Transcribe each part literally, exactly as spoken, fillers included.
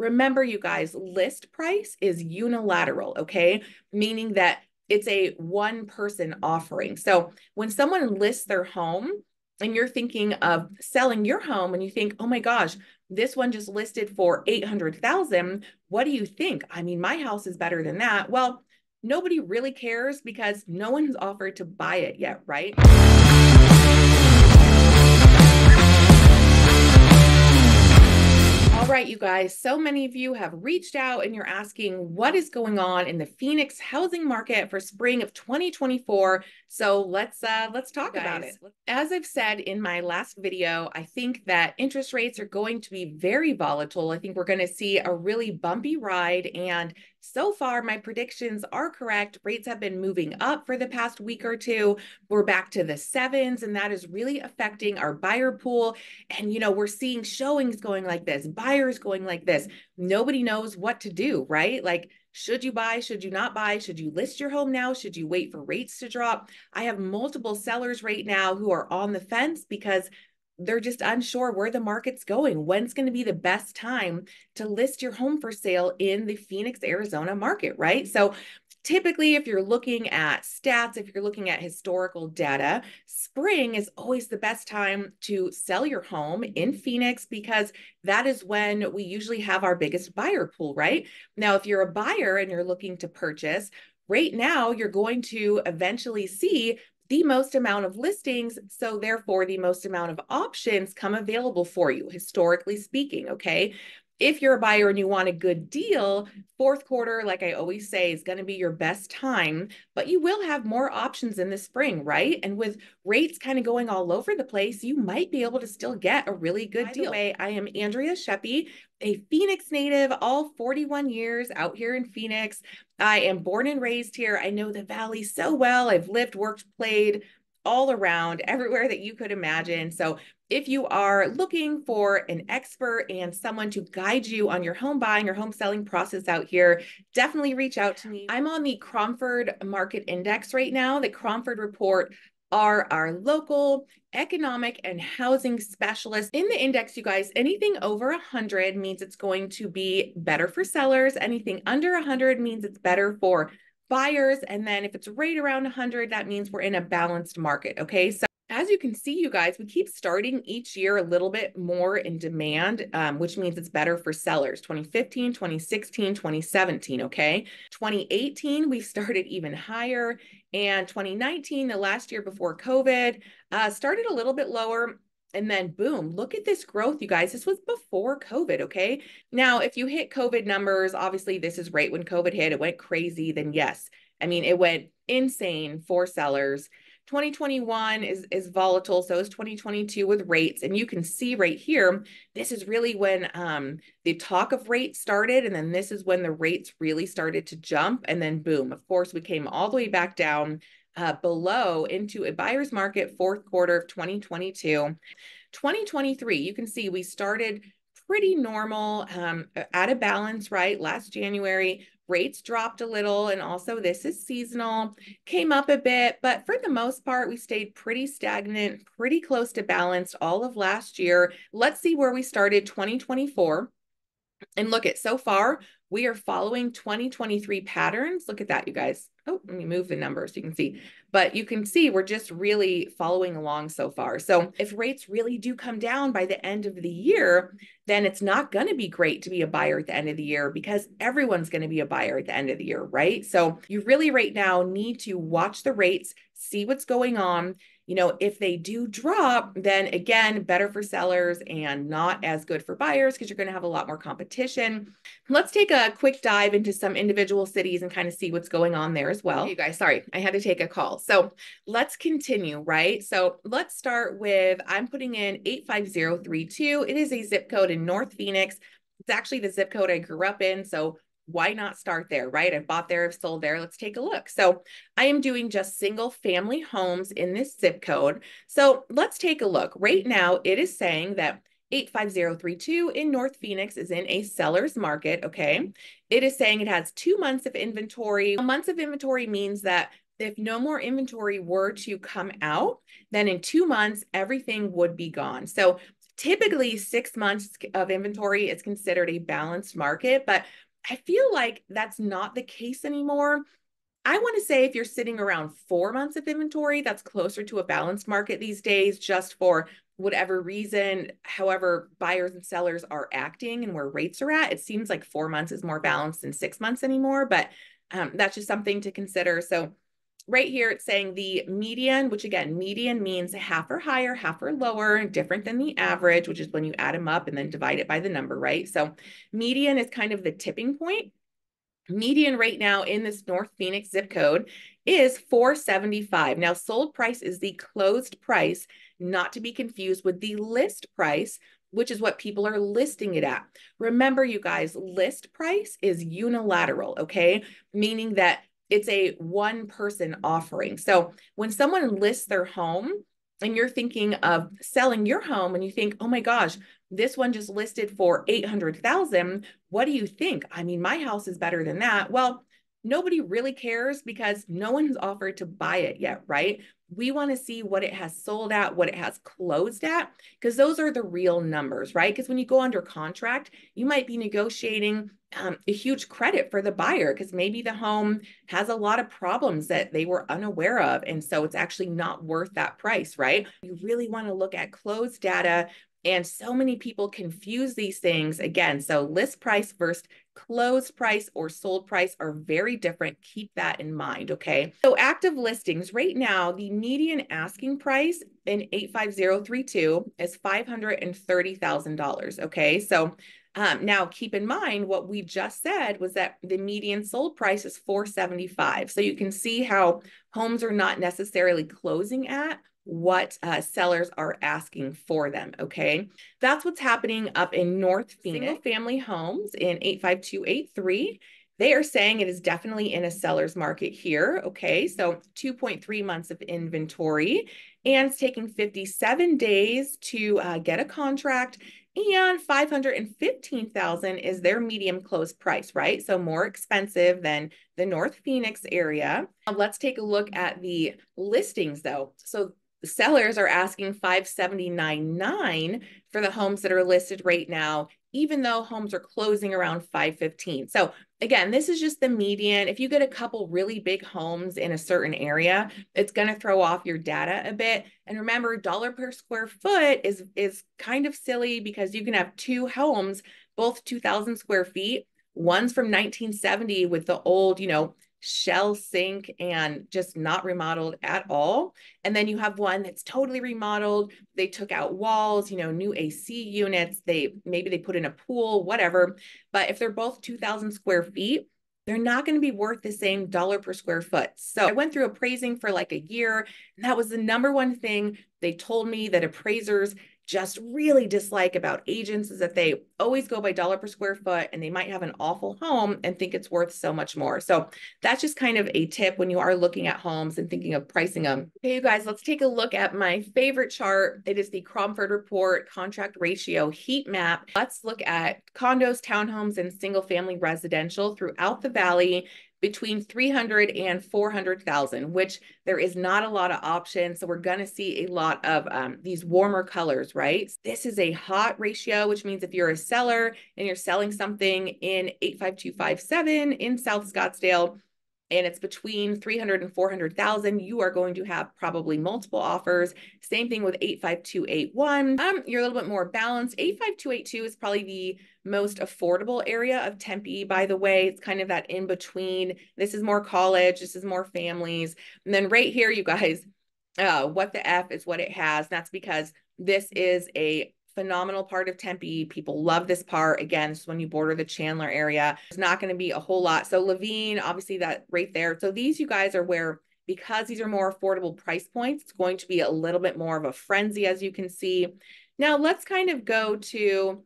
Remember, you guys, list price is unilateral, okay? Meaning that it's a one-person offering. So when someone lists their home and you're thinking of selling your home and you think, oh my gosh, this one just listed for eight hundred thousand dollars. What do you think? I mean, my house is better than that. Well, nobody really cares because no one's offered to buy it yet, right? All right, you guys, so many of you have reached out and you're asking what is going on in the Phoenix housing market for spring of twenty twenty-four. So let's uh, let's talk guys, about it. As I've said in my last video, I think that interest rates are going to be very volatile. I think we're going to see a really bumpy ride. And so far, my predictions are correct. Rates have been moving up for the past week or two. We're back to the sevens, and that is really affecting our buyer pool. And, you know, we're seeing showings going like this, buyers going like this. Nobody knows what to do, right? Like, should you buy? Should you not buy? Should you list your home now? Should you wait for rates to drop? I have multiple sellers right now who are on the fence because they're just unsure where the market's going. When's going to be the best time to list your home for sale in the Phoenix, Arizona market, right? So typically, if you're looking at stats, if you're looking at historical data, spring is always the best time to sell your home in Phoenix because that is when we usually have our biggest buyer pool, right? Now, if you're a buyer and you're looking to purchase, right now, you're going to eventually see the most amount of listings, so therefore the most amount of options come available for you, historically speaking, okay? If you're a buyer and you want a good deal, fourth quarter, like I always say, is going to be your best time, but you will have more options in the spring, right? And with rates kind of going all over the place, you might be able to still get a really good deal. By the way, I am Andrea Scheppe, a Phoenix native, all forty-one years out here in Phoenix. I am born and raised here. I know the Valley so well. I've lived, worked, played all around, everywhere that you could imagine. So if you are looking for an expert and someone to guide you on your home buying, your home selling process out here, definitely reach out to me. I'm on the Cromford Market Index right now. The Cromford Report are our local economic and housing specialists. In the index, you guys, anything over one hundred means it's going to be better for sellers. Anything under one hundred means it's better for buyers. And then if it's right around one hundred, that means we're in a balanced market, okay? So as you can see, you guys, we keep starting each year a little bit more in demand, um, which means it's better for sellers. twenty fifteen, twenty sixteen, twenty seventeen, okay? twenty eighteen, we started even higher. And twenty nineteen, the last year before COVID, uh, started a little bit lower. And then boom, look at this growth, you guys. This was before COVID, okay? Now, if you hit COVID numbers, obviously this is right when COVID hit. It went crazy, then yes. I mean, it went insane for sellers. twenty twenty-one is, is volatile, so is twenty twenty-two with rates. And you can see right here, this is really when um, the talk of rates started, and then this is when the rates really started to jump, and then boom. Of course, we came all the way back down uh, below into a buyer's market fourth quarter of twenty twenty-two. twenty twenty-three, you can see we started pretty normal, um, at a balance, right? Last January, rates dropped a little, and also this is seasonal, came up a bit, but for the most part, we stayed pretty stagnant, pretty close to balanced all of last year. Let's see where we started twenty twenty-four. And look at, so far, we are following twenty twenty-three patterns. Look at that, you guys. Oh, let me move the numbers so you can see. But you can see we're just really following along so far. So if rates really do come down by the end of the year, then it's not going to be great to be a buyer at the end of the year because everyone's going to be a buyer at the end of the year, right? So you really right now need to watch the rates, see what's going on. You know, if they do drop, then again, better for sellers and not as good for buyers because you're going to have a lot more competition. Let's take a quick dive into some individual cities and kind of see what's going on there as well. You guys, sorry, I had to take a call. So let's continue, right? So let's start with, I'm putting in eight five zero three two. It is a zip code in North Phoenix. It's actually the zip code I grew up in. So why not start there, right? I've bought there, I've sold there. Let's take a look. So I am doing just single family homes in this zip code. So let's take a look. Right now, it is saying that eight five zero three two in North Phoenix is in a seller's market, okay? It is saying it has two months of inventory. A month of inventory means that if no more inventory were to come out, then in two months, everything would be gone. So typically six months of inventory is considered a balanced market, but I feel like that's not the case anymore. I want to say if you're sitting around four months of inventory, that's closer to a balanced market these days, just for whatever reason, however buyers and sellers are acting and where rates are at. It seems like four months is more balanced than six months anymore, but um, that's just something to consider. So right here, it's saying the median, which again, median means half or higher, half or lower, different than the average, which is when you add them up and then divide it by the number, right? So median is kind of the tipping point. Median right now in this North Phoenix zip code is four seventy-five. Now, sold price is the closed price, not to be confused with the list price, which is what people are listing it at. Remember, you guys, list price is unilateral, okay? Meaning that it's a one-person offering. So when someone lists their home and you're thinking of selling your home and you think, oh my gosh, this one just listed for eight hundred thousand dollars. What do you think? I mean, my house is better than that. Well, nobody really cares because no one's offered to buy it yet, right? We want to see what it has sold at, what it has closed at, because those are the real numbers, right? Because when you go under contract, you might be negotiating um, a huge credit for the buyer because maybe the home has a lot of problems that they were unaware of. And so it's actually not worth that price, right? You really want to look at closed data. And so many people confuse these things again. So list price versus closed price or sold price are very different. Keep that in mind, okay? So active listings right now, the median asking price in eight five zero three two is five hundred thirty thousand dollars, okay? So um, now keep in mind what we just said was that the median sold price is four seventy-five. So you can see how homes are not necessarily closing at what uh, sellers are asking for them, okay? That's what's happening up in North Phoenix. Single family homes in eight five two eight three, they are saying it is definitely in a seller's market here, okay? So two point three months of inventory, and it's taking fifty-seven days to uh, get a contract, and five hundred fifteen thousand dollars is their medium close price, right? So more expensive than the North Phoenix area. Now let's take a look at the listings though. So sellers are asking five seventy-nine point nine for the homes that are listed right now, even though homes are closing around five fifteen. So again, this is just the median. If you get a couple really big homes in a certain area, it's going to throw off your data a bit. And remember, dollar per square foot is, is kind of silly because you can have two homes, both two thousand square feet. One's from nineteen seventy with the old, you know, shell sink and just not remodeled at all. And then you have one that's totally remodeled. They took out walls, you know, new A C units. They maybe they put in a pool, whatever. But if they're both two thousand square feet, they're not going to be worth the same dollar per square foot. So I went through appraising for like a year, and that was the number one thing they told me that appraisers just really dislike about agents is that they always go by dollar per square foot and they might have an awful home and think it's worth so much more. So that's just kind of a tip when you are looking at homes and thinking of pricing them. Okay, you guys, let's take a look at my favorite chart. It is the Cromford Report contract ratio heat map. Let's look at condos, townhomes, and single family residential throughout the valley between three hundred and four hundred thousand, which there is not a lot of options. So we're going to see a lot of um, these warmer colors, right? This is a hot ratio, which means if you're a seller and you're selling something in eight five two five seven in South Scottsdale, and it's between three hundred and four hundred thousand, you are going to have probably multiple offers. Same thing with eight five two eight one. Um, you're a little bit more balanced. eight five two eight two is probably the most affordable area of Tempe, by the way. It's kind of that in between. This is more college. This is more families. And then right here, you guys, uh, what the F is what it has. And that's because this is a phenomenal part of Tempe. People love this part. Again, this is when you border the Chandler area. It's not going to be a whole lot. So Levine, obviously that right there. So these you guys are where, because these are more affordable price points, it's going to be a little bit more of a frenzy, as you can see. Now let's kind of go to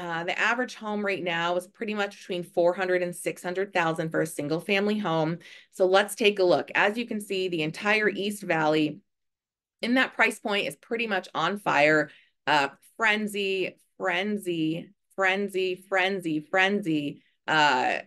uh, the average home right now is pretty much between four hundred thousand and six hundred thousand for a single family home. So let's take a look. As you can see, the entire East Valley in that price point is pretty much on fire. Uh, frenzy, frenzy, frenzy, frenzy, frenzy. Uh,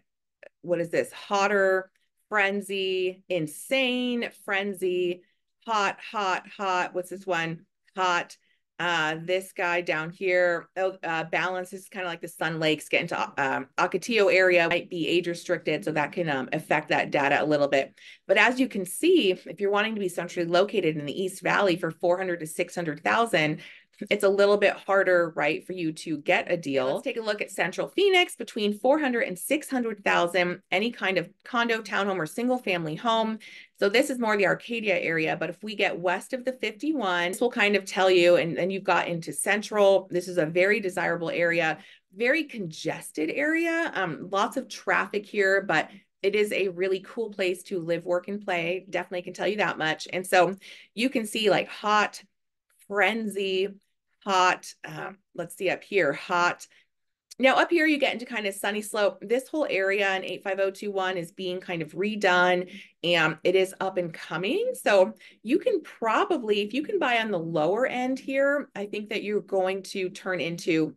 what is this? Hotter, frenzy, insane, frenzy, hot, hot, hot. What's this one? Hot, Uh, this guy down here, uh, balance is kind of like the Sun Lakes get into um, Ocotillo area, might be age restricted. So that can um, affect that data a little bit. But as you can see, if you're wanting to be centrally located in the East Valley for four hundred to six hundred thousand, it's a little bit harder, right, for you to get a deal. Let's take a look at Central Phoenix between four hundred and six hundred thousand, any kind of condo, townhome, or single family home. So this is more the Arcadia area, but if we get west of the fifty-one, this will kind of tell you, and then you've got into Central. This is a very desirable area, very congested area, um, lots of traffic here, but it is a really cool place to live, work, and play. Definitely can tell you that much. And so you can see like hot, frenzy, hot, um, let's see up here, hot. Now up here, you get into kind of Sunny Slope. This whole area in eight five zero two one is being kind of redone and it is up and coming. So you can probably, if you can buy on the lower end here, I think that you're going to turn into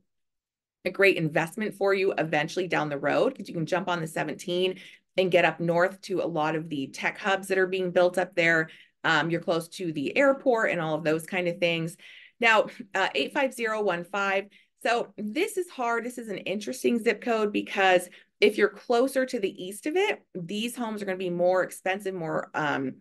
a great investment for you eventually down the road, because you can jump on the seventeen and get up north to a lot of the tech hubs that are being built up there. Um, you're close to the airport and all of those kind of things. Now, uh, eight five zero one five. So this is hard. This is an interesting zip code because if you're closer to the east of it, these homes are going to be more expensive, more um,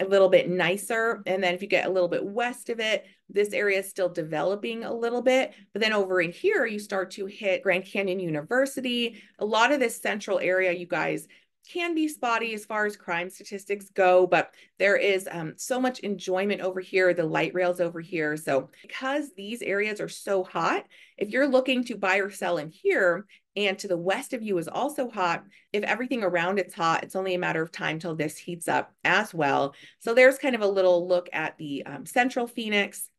a little bit nicer. And then if you get a little bit west of it, this area is still developing a little bit. But then over in here, you start to hit Grand Canyon University. A lot of this central area, you guys, can be spotty as far as crime statistics go, but there is um, so much enjoyment over here, the light rails over here. So because these areas are so hot, if you're looking to buy or sell in here and to the west of you is also hot, if everything around it's hot, it's only a matter of time till this heats up as well. So there's kind of a little look at the um, Central Phoenix.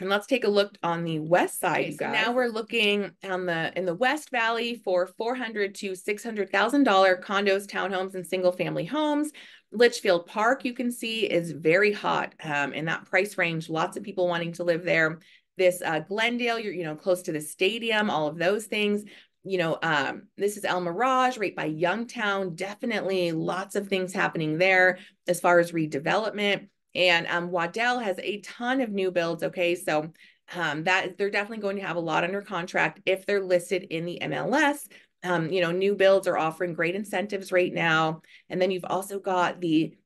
And let's take a look on the west side. Okay, so now we're looking on the in the West Valley for four hundred to six hundred thousand dollar condos, townhomes, and single family homes. Litchfield Park, you can see, is very hot um, in that price range. Lots of people wanting to live there. This uh, Glendale, you're you know close to the stadium, all of those things. You know, um, this is El Mirage right by Youngtown. Definitely lots of things happening there as far as redevelopment. And um, Waddell has a ton of new builds, okay? So um, that they're definitely going to have a lot under contract if they're listed in the M L S. Um, you know, new builds are offering great incentives right now. And then you've also got the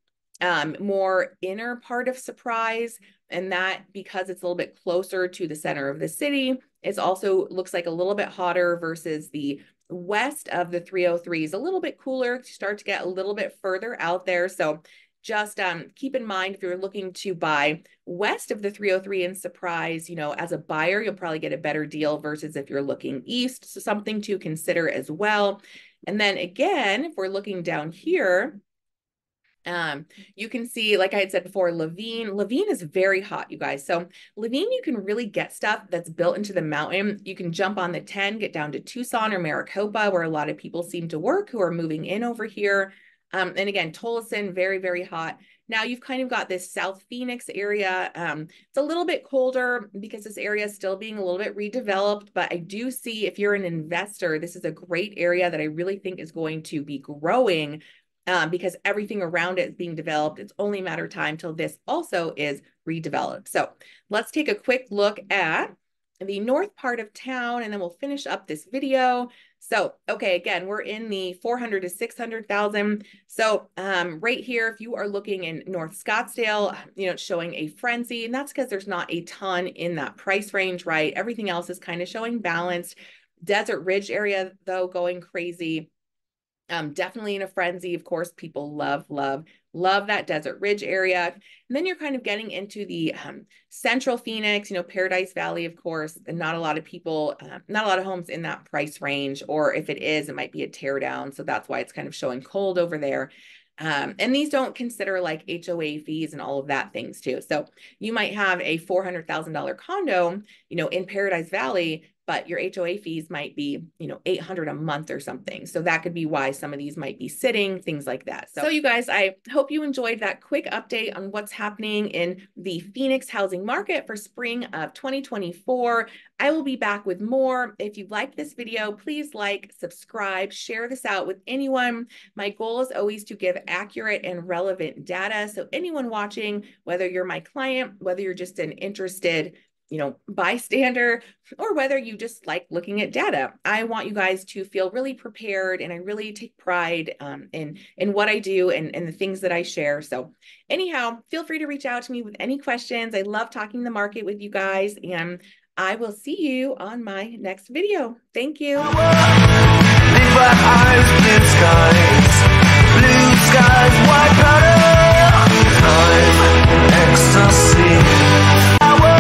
um, more inner part of Surprise. And that, because it's a little bit closer to the center of the city, it's also looks like a little bit hotter versus the west of the three oh threes. A little bit cooler, to start to get a little bit further out there. So just um, keep in mind, if you're looking to buy west of the three oh three in Surprise, you know, as a buyer, you'll probably get a better deal versus if you're looking east. So something to consider as well. And then again, if we're looking down here, um, you can see, like I had said before, Levine. Levine is very hot, you guys. So Levine, you can really get stuff that's built into the mountain. You can jump on the ten, get down to Tucson or Maricopa, where a lot of people seem to work who are moving in over here. Um, and again, Tolleson, very, very hot. Now you've kind of got this South Phoenix area. Um, it's a little bit colder because this area is still being a little bit redeveloped, but I do see, if you're an investor, this is a great area that I really think is going to be growing um, because everything around it is being developed. It's only a matter of time till this also is redeveloped. So let's take a quick look at the north part of town, and then we'll finish up this video. So, okay, again, we're in the four hundred to six hundred thousand. So um, right here, if you are looking in North Scottsdale, you know, it's showing a frenzy, and that's because there's not a ton in that price range, right? Everything else is kind of showing balanced. Desert Ridge area, though, going crazy. Um, definitely in a frenzy. Of course, people love, love, love that Desert Ridge area. And then you're kind of getting into the um, Central Phoenix, you know, Paradise Valley, of course, and not a lot of people, uh, not a lot of homes in that price range, or if it is, it might be a teardown. So that's why it's kind of showing cold over there. Um, and these don't consider like H O A fees and all of that things too. So you might have a four hundred thousand dollar condo, you know, in Paradise Valley, but your H O A fees might be, you know, eight hundred a month or something. So that could be why some of these might be sitting, things like that. So, so you guys, I hope you enjoyed that quick update on what's happening in the Phoenix housing market for spring of twenty twenty-four. I will be back with more. If you liked this video, please like, subscribe, share this out with anyone. My goal is always to give accurate and relevant data. So anyone watching, whether you're my client, whether you're just an interested you know, bystander, or whether you just like looking at data. I want you guys to feel really prepared, and I really take pride um, in, in what I do and, and the things that I share. So anyhow, feel free to reach out to me with any questions. I love talking the market with you guys, and I will see you on my next video. Thank you.